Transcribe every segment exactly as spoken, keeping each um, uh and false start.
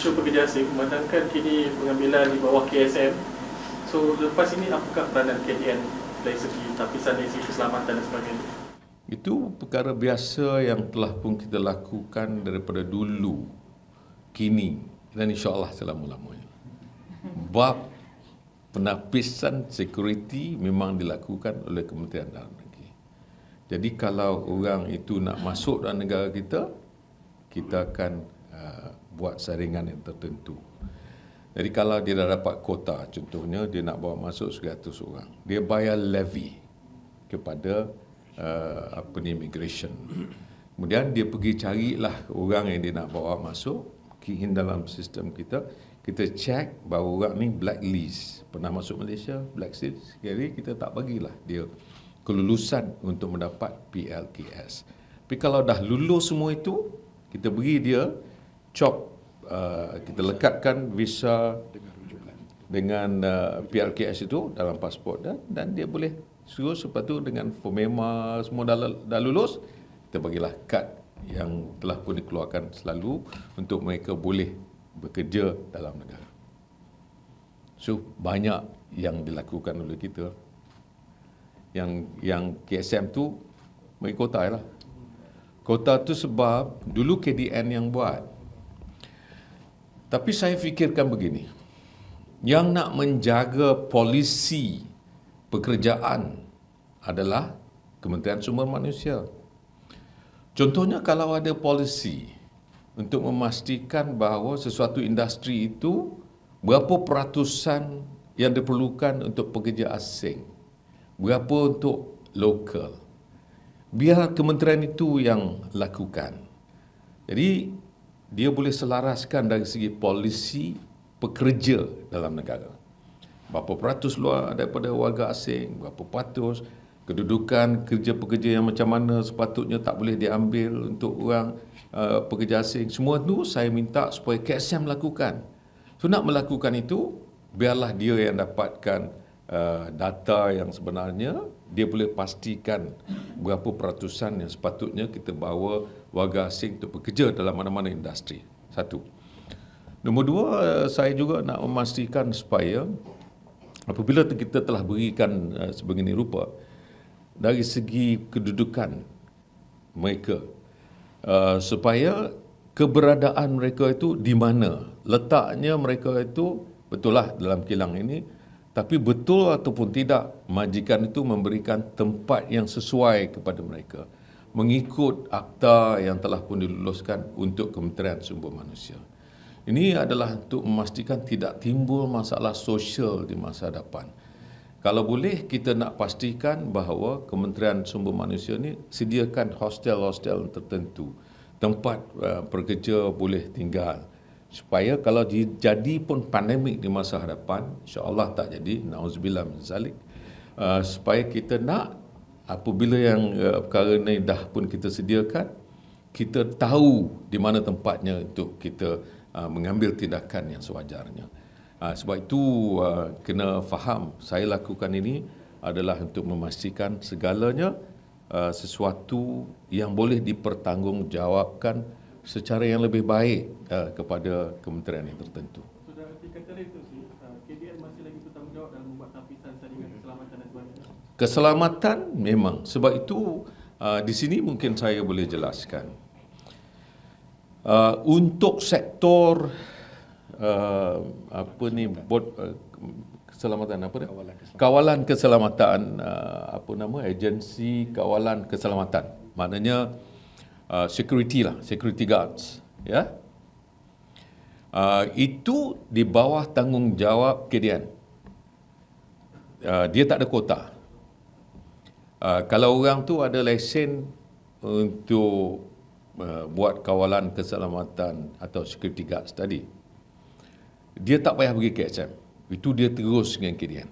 isu pekerja asing, memandangkan kini pengambilan di bawah K S M. So, lepas ini apakah peranan K D N dari segi tapisan dari segi keselamatan dan sebagainya? Itu perkara biasa yang telah pun kita lakukan daripada dulu, kini dan insyaAllah selama-lamanya. Bab penapisan security memang dilakukan oleh Kementerian Dalam Negeri. Jadi kalau orang itu nak masuk dalam negara kita, kita akan uh, buat saringan yang tertentu. Jadi kalau dia dah dapat kota, contohnya dia nak bawa masuk seratus orang, dia bayar levy kepada uh, apa ni immigration. Kemudian dia pergi carilah orang yang dia nak bawa masuk. Kini dalam sistem kita, kita cek bahawa orang ni blacklist, pernah masuk Malaysia, blacklist. Jadi kita tak bagilah dia kelulusan untuk mendapat P L K S. Tapi kalau dah lulus semua itu, kita beri dia chop, uh, kita lekatkan visa dengan uh, P R K S itu dalam pasport dan, dan dia boleh suruh sepatu dengan FOMEMA semua dah, dah lulus, kita bagilah kad yang telah pun dikeluarkan selalu untuk mereka boleh bekerja dalam negara. So banyak yang dilakukan oleh kita. Yang yang K S M tu bagi kota lah. Kota tu sebab dulu K D N yang buat. Tapi saya fikirkan begini, yang nak menjaga polisi pekerjaan adalah Kementerian Sumber Manusia. Contohnya kalau ada polisi untuk memastikan bahawa sesuatu industri itu berapa peratusan yang diperlukan untuk pekerja asing, berapa untuk lokal, biar kementerian itu yang lakukan. Jadi dia boleh selaraskan dari segi polisi pekerja dalam negara. Berapa peratus luar daripada warga asing, berapa peratus, kedudukan kerja pekerja yang macam mana sepatutnya tak boleh diambil untuk orang uh, pekerja asing. Semua tu saya minta supaya K S M lakukan. So nak melakukan itu, biarlah dia yang dapatkan Uh, data yang sebenarnya, dia boleh pastikan berapa peratusan yang sepatutnya kita bawa warga asing untuk bekerja dalam mana-mana industri. Satu. Nombor dua, uh, saya juga nak memastikan supaya apabila kita telah berikan uh, sebegini rupa, dari segi kedudukan mereka, uh, supaya keberadaan mereka itu di mana, letaknya mereka itu betul lah dalam kilang ini, tapi betul ataupun tidak, majikan itu memberikan tempat yang sesuai kepada mereka, mengikut akta yang telah pun diluluskan untuk Kementerian Sumber Manusia. Ini adalah untuk memastikan tidak timbul masalah sosial di masa depan. Kalau boleh, kita nak pastikan bahawa Kementerian Sumber Manusia ini sediakan hostel-hostel tertentu, tempat uh, pekerja boleh tinggal, supaya kalau jadi pun pandemik di masa hadapan, insyaAllah tak jadi, na'udzubillah min zalik, uh, supaya kita nak apabila yang uh, perkara ini dah pun kita sediakan, kita tahu di mana tempatnya untuk kita uh, mengambil tindakan yang sewajarnya. Uh, sebab itu uh, kena faham, saya lakukan ini adalah untuk memastikan segalanya uh, sesuatu yang boleh dipertanggungjawabkan secara yang lebih baik uh, kepada kementerian yang tertentu. Sudah dikatakan itu sih, K D N masih lagi bertanggungjawab dalam membuat tapisan saringan keselamatan dan sebagainya. Keselamatan memang. Sebab itu uh, di sini mungkin saya boleh jelaskan. Uh, untuk sektor uh, apa ni bod, uh, keselamatan apa ni? Kawalan keselamatan, kawalan keselamatan uh, apa nama agensi kawalan keselamatan. Maknanya Uh, security lah, security guards, ya. Uh, itu di bawah tanggungjawab K D N. Uh, dia tak ada kota. Uh, kalau orang tu ada lesen untuk uh, buat kawalan keselamatan atau security guards tadi, dia tak payah pergi K S M. Itu dia terus dengan K D N.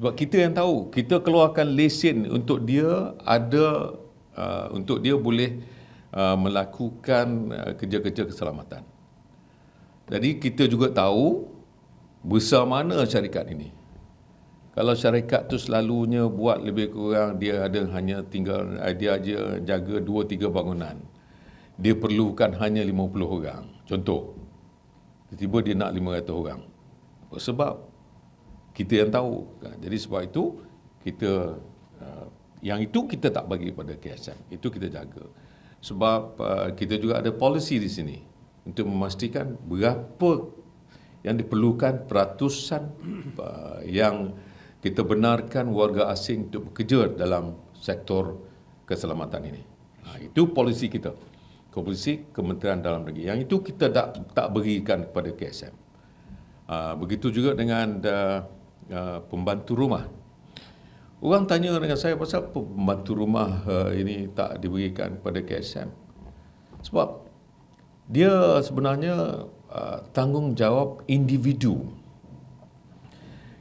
Sebab kita yang tahu, kita keluarkan lesen untuk dia ada. Uh, untuk dia boleh uh, melakukan uh, kerja-kerja keselamatan. Jadi kita juga tahu besar mana syarikat ini. Kalau syarikat tu selalunya buat lebih kurang dia ada hanya tinggal dia aja jaga dua tiga bangunan. Dia perlukan hanya lima puluh orang. Contoh. tiba-tiba dia nak lima ratus orang. Apa sebab? Kita yang tahu. Jadi sebab itu kita uh, yang itu kita tak bagi pada K S M. Itu kita jaga. Sebab uh, kita juga ada polisi di sini untuk memastikan berapa yang diperlukan peratusan uh, yang kita benarkan warga asing untuk bekerja dalam sektor keselamatan ini. Ha, itu polisi kita. Polisi Kementerian Dalam Negeri. Yang itu kita tak, tak berikan kepada K S M. Uh, begitu juga dengan uh, uh, pembantu rumah. Orang tanya dengan saya pasal pembantu rumah uh, ini tak diberikan kepada K S M. Sebab dia sebenarnya uh, tanggungjawab individu.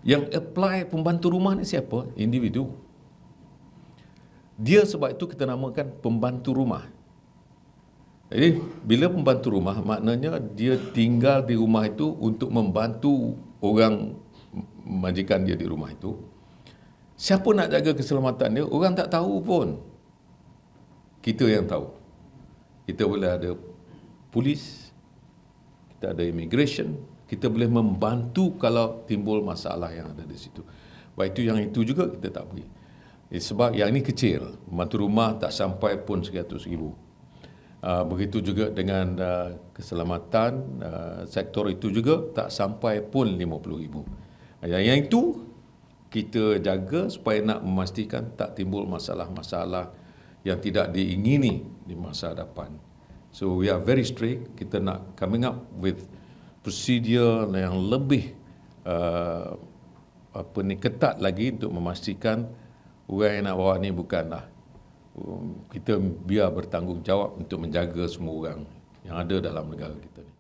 Yang apply pembantu rumah ni siapa? Individu. Dia sebab itu kita namakan pembantu rumah. Jadi bila pembantu rumah, maknanya dia tinggal di rumah itu untuk membantu orang majikan dia di rumah itu. Siapa nak jaga keselamatan dia? Orang tak tahu pun. Kita yang tahu. Kita boleh ada polis, kita ada immigration, kita boleh membantu kalau timbul masalah yang ada di situ. Baik itu yang itu juga kita tak beri. Sebab yang ini kecil. Pembantu rumah tak sampai pun seratus ribu. Uh, begitu juga dengan uh, keselamatan, uh, sektor itu juga tak sampai pun lima puluh ribu. Yang, yang itu kita jaga supaya nak memastikan tak timbul masalah-masalah yang tidak diingini di masa depan. So we are very strict. Kita nak coming up with prosedur yang lebih uh, apa ni ketat lagi untuk memastikan orang yang nak bawa ni bukanlah um, kita biar bertanggungjawab untuk menjaga semua orang yang ada dalam negara kita ni.